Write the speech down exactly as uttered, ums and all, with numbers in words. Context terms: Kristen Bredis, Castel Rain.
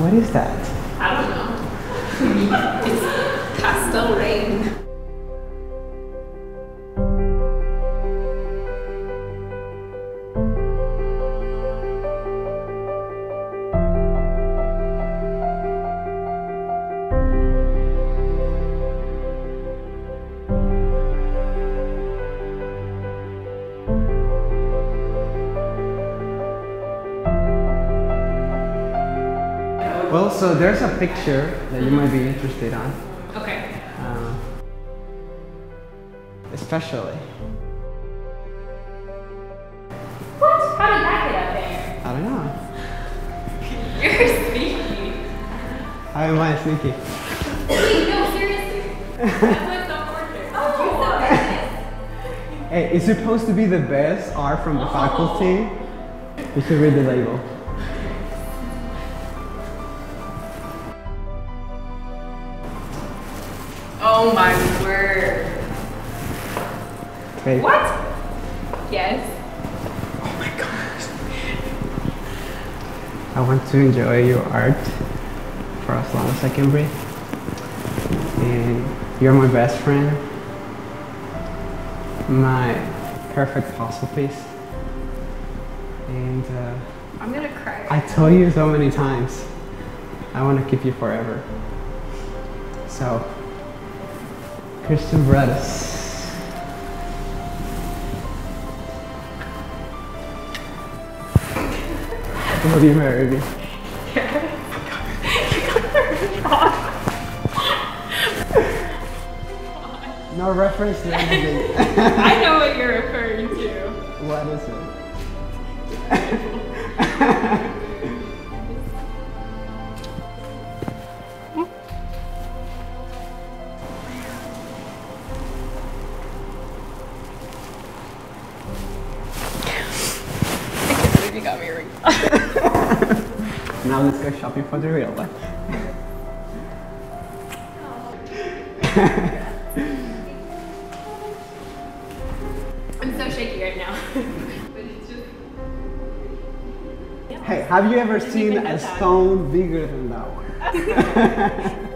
What is that? I don't know. It's Castel Rain. Well, so there's a picture that you might be interested on. Okay. Uh, especially. What? How did that get up there? I don't know. You're sneaky. I am I sneaky? Wait, no, seriously. That's not order. Oh. Hey, it's supposed to be the best art from the oh. faculty. You should read the label. Oh my word. Hey. What? Yes. Oh my gosh. I want to enjoy your art for as long as I can breathe. And you're my best friend. My perfect puzzle piece. And uh, I'm gonna cry. I told you so many times. I want to keep you forever. So. Kristen Bredis. Will you marry me? Yeah. No reference to anything. I know what you're referring to. What is it? You got me right. Now let's go shopping for the real one. I'm so shaky right now. But it's just... yeah. Hey, have you ever seen a stone bigger than that one?